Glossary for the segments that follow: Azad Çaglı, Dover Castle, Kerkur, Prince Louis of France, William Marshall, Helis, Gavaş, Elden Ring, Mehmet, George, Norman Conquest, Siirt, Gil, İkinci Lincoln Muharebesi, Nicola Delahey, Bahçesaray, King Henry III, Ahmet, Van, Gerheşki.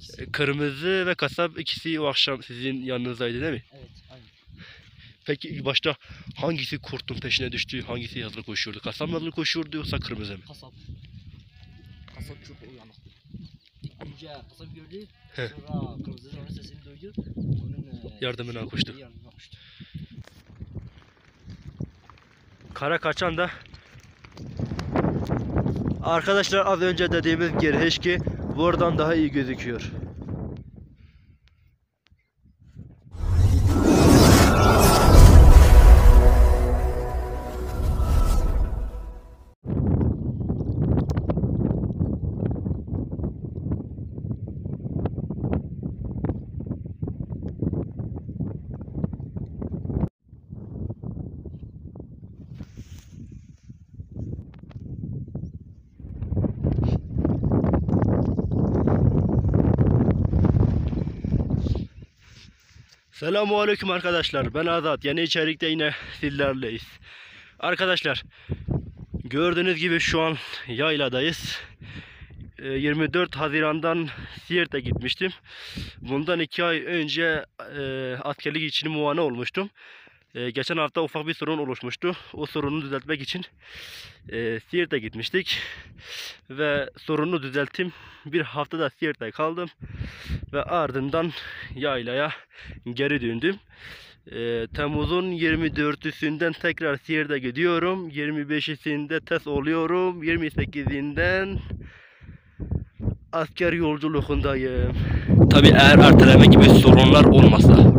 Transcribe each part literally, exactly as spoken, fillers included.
İkisi. Kırmızı ve kasap ikisi o akşam sizin yanınızdaydı değil mi? Evet, aynen. Peki ilk başta hangisi kurtun peşine düştü, hangisi yazılı koşuyordu? Kasap mı yazılı koşuyordu yoksa kırmızı mı? Kasap. Kasap çok uyanıktı. Önce kasap gördü, sonra Heh. kırmızı onun sesini duydu, onun yardımına koştu. Yanına koştu. Kara kaçan da arkadaşlar az önce dediğimiz Gerheşki buradan daha iyi gözüküyor. Selamun Aleyküm arkadaşlar, ben Azad. Yeni içerikte yine sizlerleyiz. Arkadaşlar gördüğünüz gibi şu an yayladayız. yirmi dört Haziran'dan Siirt'e gitmiştim. Bundan iki ay önce e, askerlik için muayene olmuştum. E, geçen hafta ufak bir sorun oluşmuştu. O sorunu düzeltmek için e, Siirt'e gitmiştik. Ve sorunu düzelttim. Bir haftada Siirt'te kaldım. Ve ardından yaylaya geri döndüm. E, Temmuz'un yirmi dörtüsünden tekrar Siirt'e gidiyorum. yirmi beşisinde test oluyorum. yirmi sekizinden asker yolculuğundayım. Tabi eğer erteleme gibi sorunlar olmasa.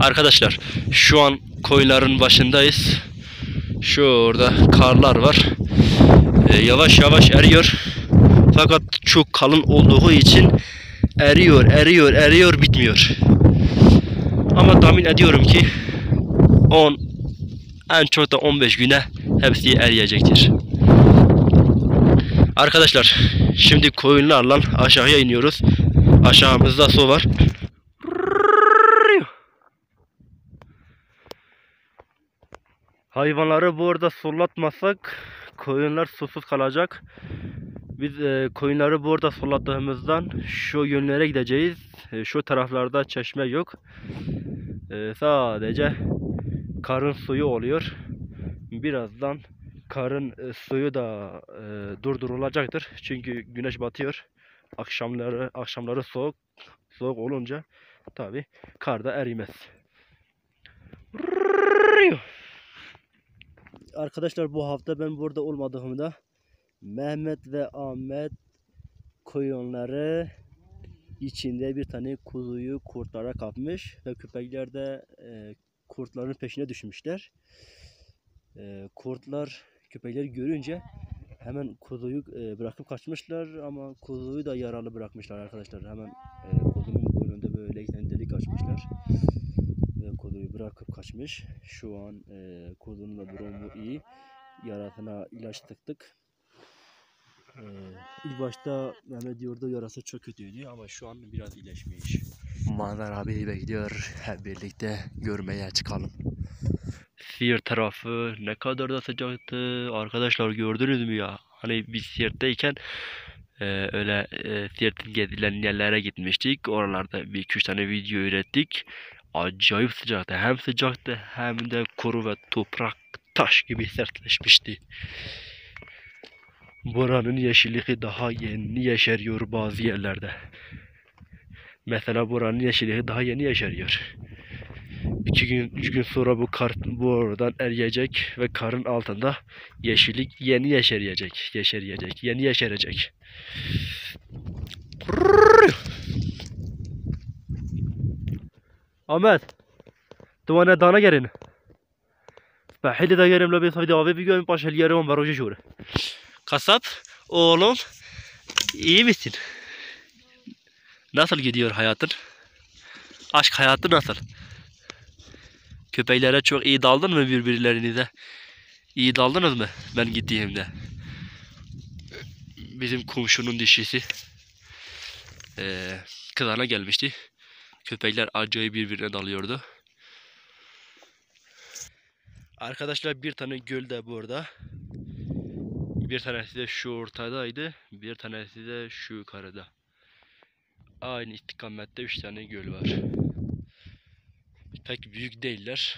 Arkadaşlar şu an koyların başındayız. Şurada karlar var. E, yavaş yavaş eriyor. Fakat çok kalın olduğu için eriyor, eriyor, eriyor, bitmiyor. Ama tahmin ediyorum ki on en çok da on beş güne hepsi eriyecektir. Arkadaşlar şimdi koyunlarla aşağıya iniyoruz. Aşağımızda su var. Hayvanları bu arada sulatmasak koyunlar susuz kalacak. Biz e, koyunları bu arada sulattığımızdan şu yönlere gideceğiz. E, şu taraflarda çeşme yok. E, sadece karın suyu oluyor. Birazdan karın e, suyu da e, durdurulacaktır. Çünkü güneş batıyor. Akşamları akşamları soğuk soğuk olunca tabii kar da erimez. Arkadaşlar bu hafta ben burada olmadığımda Mehmet ve Ahmet koyunları içinde bir tane kuzuyu kurtlara kapmış ve köpekler de e, kurtların peşine düşmüşler. E, kurtlar köpekleri görünce hemen kuzuyu e, bırakıp kaçmışlar ama kuzuyu da yaralı bırakmışlar arkadaşlar. Hemen e, kuzunun boynunda böyle delik açmışlar. Kuzuyu bırakıp kaçmış. Şu an e, kuzunun da durumu iyi. Yarasına ilaç tıktık. E, ilk başta Mehmet diyordu yarası çok kötüydü ama şu an biraz iyileşmiş. Manzara abi bekliyor. Hep birlikte görmeye çıkalım. Siirt tarafı ne kadar da sıcaktı. Arkadaşlar gördünüz mü ya? Hani biz Siirt'teyken e, öyle e, Siirt'in gezilen yerlere gitmiştik. Oralarda bir iki üç tane video ürettik. Acayip sıcaktı. Hem sıcaktı hem de kuru ve toprak taş gibi sertleşmişti. Buranın yeşilliği daha yeni yeşeriyor bazı yerlerde. Mesela buranın yeşilliği daha yeni yeşeriyor. İki gün, üç gün sonra bu kar buradan eriyecek ve karın altında yeşillik yeni yeşeriyecek, yeşeriyecek, yeni yeşerecek. Ahmet, دوانه دانه گرین. Bahçeli de gelim la bir tabi abi bir gün başhel yerim var hoca şöyle. Kasap oğlum iyi misin? Nasıl gidiyor hayatın? Aşk hayatı nasıl? Köpeklere çok iyi daldın mı birbirlerinize? İyi daldınız mı ben gittiğimde? Bizim komşunun dişisi ee, kızana gelmişti. Köpekler acayip birbirine dalıyordu. Arkadaşlar bir tane göl de burada. Bir tanesi de şu ortadaydı. Bir tanesi de şu yukarıda. aynı istikamette üç tane göl var. Pek büyük değiller.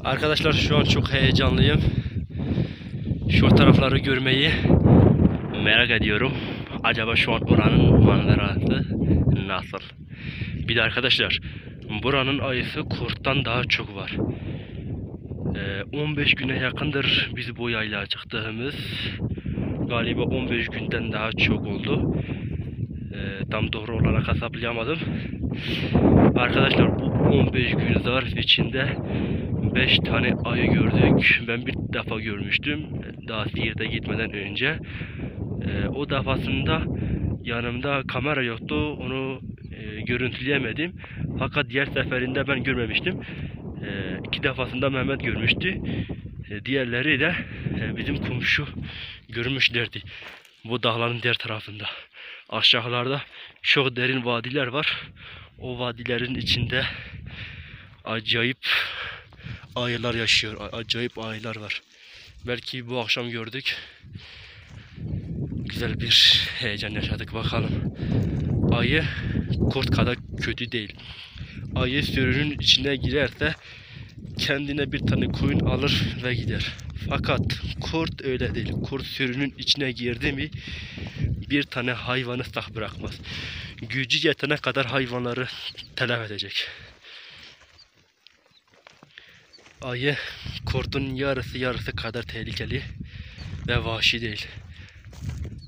Arkadaşlar şu an çok heyecanlıyım. Şu tarafları görmeyi merak ediyorum. Acaba şu an oranın manzarası nasıl? Bir de arkadaşlar, buranın ayısı kurttan daha çok var. Ee, on beş güne yakındır biz bu yaylağa çıktığımız. Galiba on beş günden daha çok oldu. Ee, tam doğru olarak hesaplayamadım. Arkadaşlar bu on beş gün zarf içinde beş tane ayı gördük. Ben bir defa görmüştüm. Daha Siirt'e gitmeden önce. Ee, o defasında yanımda kamera yoktu. Onu e, görüntüleyemedim. Fakat diğer seferinde ben görmemiştim. Ee, iki defasında Mehmet görmüştü. Ee, diğerleri de e, bizim komşu görmüşlerdi. Bu dağların diğer tarafında. Aşağılarda çok derin vadiler var. O vadilerin içinde acayip ayılar yaşıyor. Acayip ayılar var. Belki bu akşam gördük. Güzel bir heyecan yaşadık. Bakalım. Ayı kurt kadar kötü değil. Ayı sürünün içine girerse kendine bir tane koyun alır ve gider. Fakat kurt öyle değil. Kurt sürünün içine girdi mi bir tane hayvanı sağ bırakmaz. Gücü yetene kadar hayvanları telef edecek. Ayı kurtun yarısı yarısı kadar tehlikeli ve vahşi değil.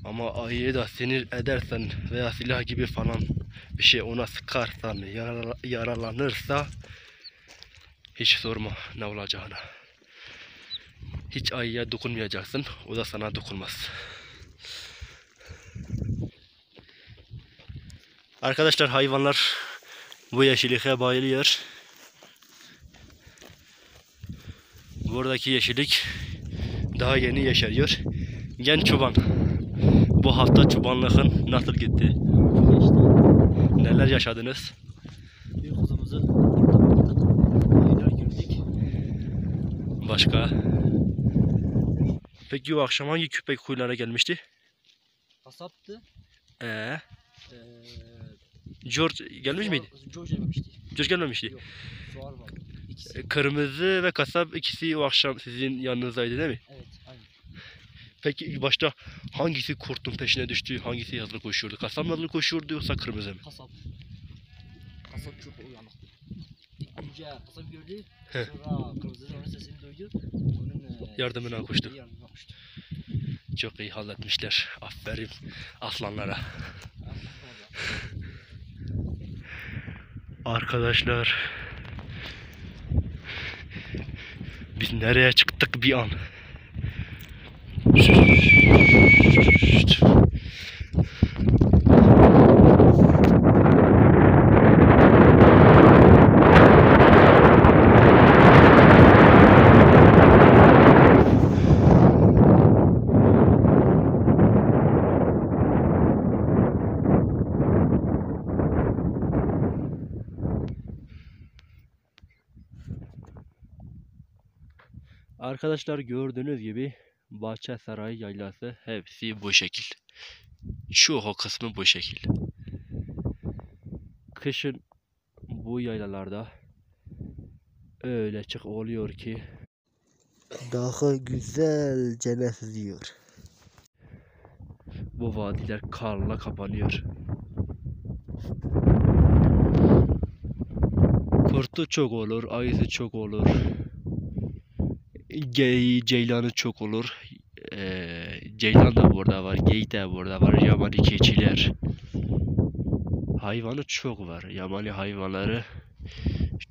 Ama ayıyı da sinir edersen veya silah gibi falan bir şey ona sıkarsan, yaralanırsa hiç sorma ne olacağını. Hiç ayıya dokunmayacaksın, o da sana dokunmaz. Arkadaşlar hayvanlar bu yeşilliğe bayılıyor. Buradaki yeşillik daha yeni yeşeriyor. Genç çoban. Bu hafta çobanlığın nasıl gitti? İşte. Neler yaşadınız? Bir kuzumuzu ayılar gördük. Başka? Peki o akşam hangi köpek kuyularına gelmişti? Kasaptı. Ee? ee... George gelmiş miydi? George gelmemişti. George gelmemişti. Yok. Suar var. İkisi. Kırmızı ve kasap ikisi o akşam sizin yanınızdaydı değil mi? Evet, aynı. Peki başta hangisi kurtun peşine düştü, hangisi yazılı koşuyordu? Kasap yazılı koşuyordu yoksa kırmızı mı? Kasap. Kasap çok uyanıktı. Önce kasap gördü, sonra kırmızının onun sesini duydu. Onun yardımına koştu. Yardımına koştu. Çok iyi halletmişler. Aferin aslanlara. Arkadaşlar biz nereye çıktık bir an? Arkadaşlar gördüğünüz gibi Bahçesaray yaylası hepsi bu şekil. Çoğu kısmı bu şekil. Kışın bu yaylalarda öyle çık oluyor ki daha güzel cennet diyor. Bu vadiler karla kapanıyor. Kurtu çok olur, ayısı çok olur. Geyi, ceylanı çok olur. Ee, ceylan da burada var, geyik de burada var, yabani keçiler. Hayvanı çok var. Yabani hayvanları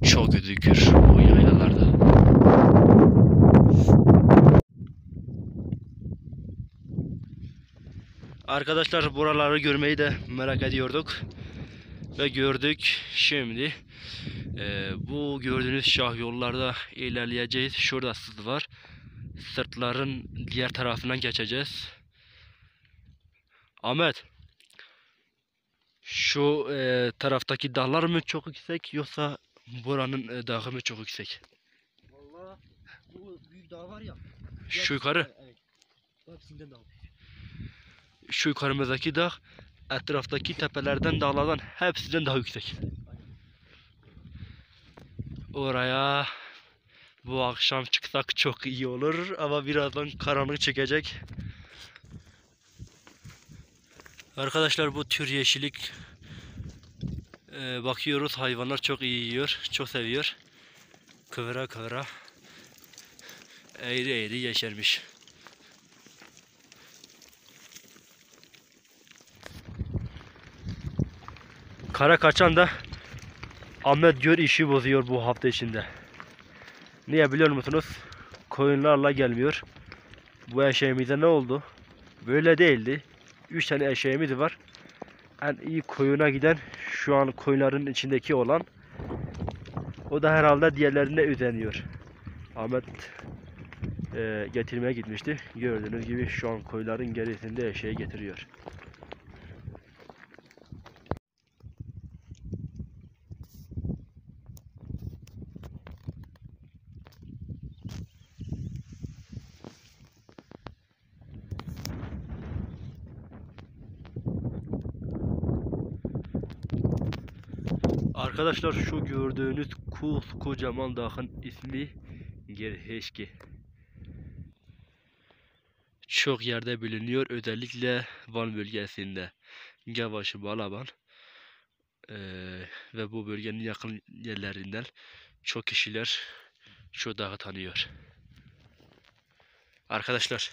çok gözükür bu yaylalarda. Arkadaşlar buraları görmeyi de merak ediyorduk. Ve gördük şimdi. Ee, bu gördüğünüz şah yollarda ilerleyeceğiz. Şurada sırt var. Sırtların diğer tarafından geçeceğiz. Ahmet, Şu e, taraftaki dağlar mı çok yüksek yoksa buranın e, dağı mı çok yüksek? Vallahi bu büyük dağ var ya. Şu yukarı. Evet. Hepsinden dağ. Şu yukarımızdaki dağ etraftaki tepelerden, dağlardan hepsinden daha yüksek. Oraya bu akşam çıksak çok iyi olur ama birazdan karanlık çekecek. Arkadaşlar bu tür yeşillik ee, bakıyoruz hayvanlar çok iyi yiyor, çok seviyor. Kıvıra kıvıra eğri eğri yeşermiş. Kara kaçan da Ahmet diyor işi bozuyor bu hafta içinde. Niye biliyor musunuz? Koyunlarla gelmiyor. Bu eşeğimize ne oldu? Böyle değildi. Üç tane eşeğimiz var. En iyi koyuna giden şu an koyunların içindeki olan. O da herhalde diğerlerine özeniyor. Ahmet e, getirmeye gitmişti. Gördüğünüz gibi şu an koyunların gerisinde eşeği getiriyor. Arkadaşlar şu gördüğünüz kocaman dağın ismi Gerheşki. Çok yerde biliniyor, özellikle Van bölgesinde. Gavaşı, Balaban ee, ve bu bölgenin yakın yerlerinden çok kişiler şu dağı tanıyor. Arkadaşlar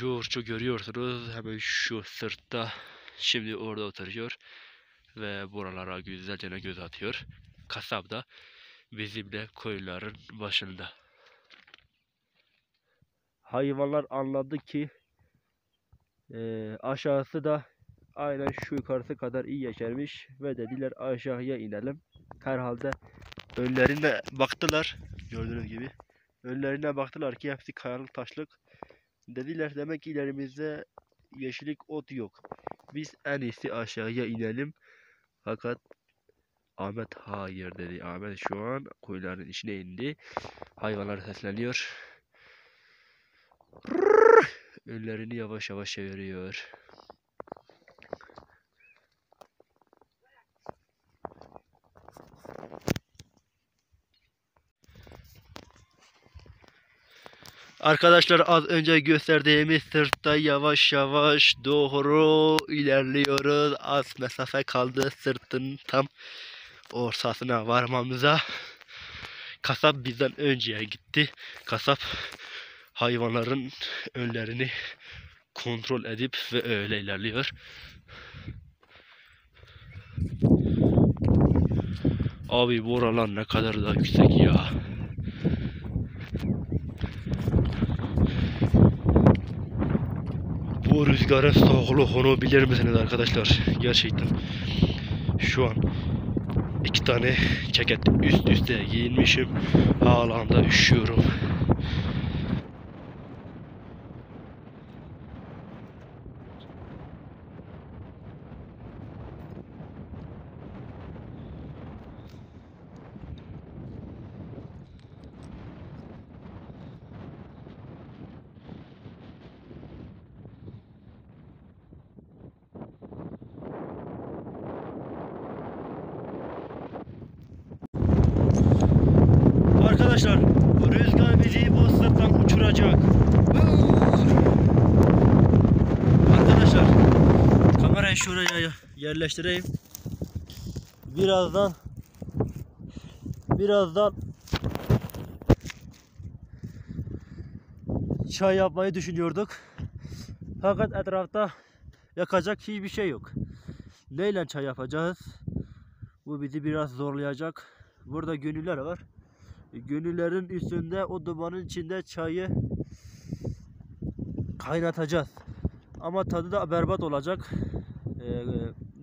George'u görüyorsunuz hemen şu sırtta, şimdi orada oturuyor ve buralara güzelce göz atıyor. Kasap da bizimle koyunların başında. Hayvanlar anladı ki e, aşağısı da aynen şu yukarısı kadar iyi yeşermiş ve dediler aşağıya inelim. Herhalde önlerine baktılar, gördüğünüz gibi önlerine baktılar ki hepsi kayalık taşlık. Dediler demek ki ilerimizde yeşillik ot yok, biz en iyisi aşağıya inelim. Fakat Ahmet hayır dedi. Ahmet şu an koyunların içine indi. Hayvanlar sesleniyor. Önlerini yavaş yavaş çeviriyor. Arkadaşlar az önce gösterdiğimiz sırtta yavaş yavaş doğru ilerliyoruz. Az mesafe kaldı sırtın tam ortasına varmamıza. Kasap bizden önceye gitti. Kasap hayvanların önlerini kontrol edip ve öyle ilerliyor. Abi bu oralar ne kadar da yüksek ya. Bu rüzgarın soğukluğunu bilir misiniz arkadaşlar? Gerçekten şu an iki tane ceket üst üste giyinmişim. Hala da üşüyorum. Arkadaşlar rüzgar bizi bu sırttan uçuracak. Arkadaşlar kamerayı şuraya yerleştireyim. Birazdan birazdan çay yapmayı düşünüyorduk. Fakat etrafta yakacak hiçbir şey yok. Neyle çay yapacağız? Bu bizi biraz zorlayacak. Burada gönüller var. Gönüllerin üstünde, o dumanın içinde çayı kaynatacağız. Ama tadı da berbat olacak. E,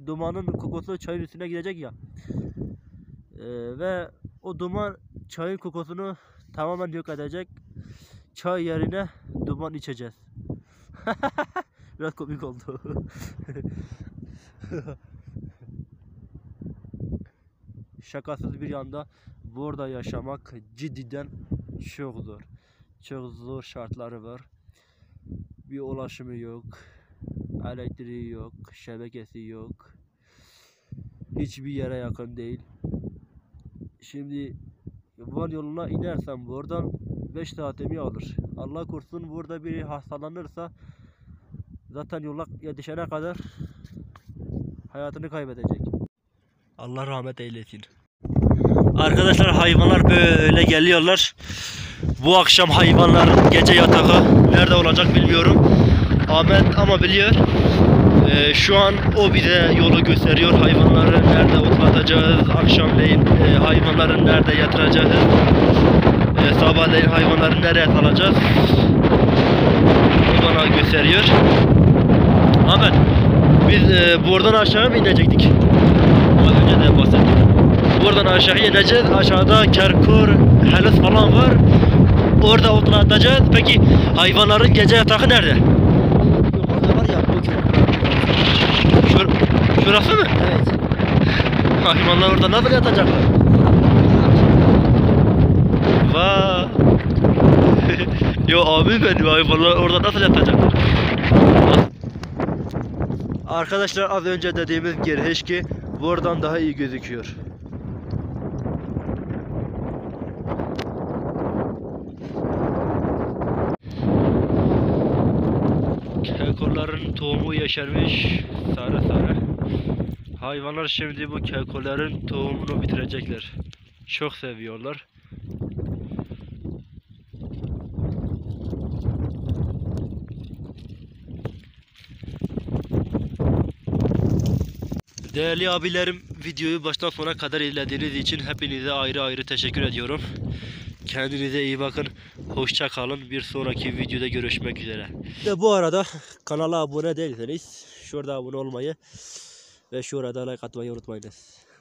dumanın kokusu çayın üstüne gidecek ya. E, ve o duman çayın kokusunu tamamen yok edecek. Çay yerine duman içeceğiz. Biraz komik oldu. Şakasız bir yanda burada yaşamak cidden çok zor. Çok zor şartları var. Bir ulaşımı yok. Elektriği yok. Şebekesi yok. Hiçbir yere yakın değil. Şimdi Van yoluna inersem buradan beş saatimi alır. Allah korusun burada biri hastalanırsa zaten yola yetişene kadar hayatını kaybedecek. Allah rahmet eylesin. Arkadaşlar hayvanlar böyle geliyorlar. Bu akşam hayvanların gece yatağı nerede olacak bilmiyorum. Ahmet ama biliyor. Ee, şu an o bize yolu gösteriyor. Hayvanları nerede otlatacağız, akşamleyin e, hayvanların nerede yatıracağız, e, sabahleyin hayvanları nereye salacağız. O bana gösteriyor. Ahmet, biz e, buradan aşağı mı inecektik? Az önce de bahsettim. Buradan aşağı ineceğiz. Aşağıda Kerkur, Helis falan var. Orada otlatacağız. Peki hayvanların gece yatağı nerede? Şurası mı? Evet. Hayvanlar orada nasıl yatacaklar? Vaa. Yo abi benim, hayvanlar orada nasıl yatacaklar? Arkadaşlar az önce dediğimiz Gerheşki buradan daha iyi gözüküyor. Kekoların tohumu yeşermiş, sarı sarı. Hayvanlar şimdi bu kekoların tohumunu bitirecekler. Çok seviyorlar. Değerli abilerim, videoyu baştan sona kadar izlediğiniz için hepinize ayrı ayrı teşekkür ediyorum. Kendinize iyi bakın. Hoşça kalın. Bir sonraki videoda görüşmek üzere. Ve bu arada kanala abone değilseniz şurada abone olmayı ve şurada like atmayı unutmayınız.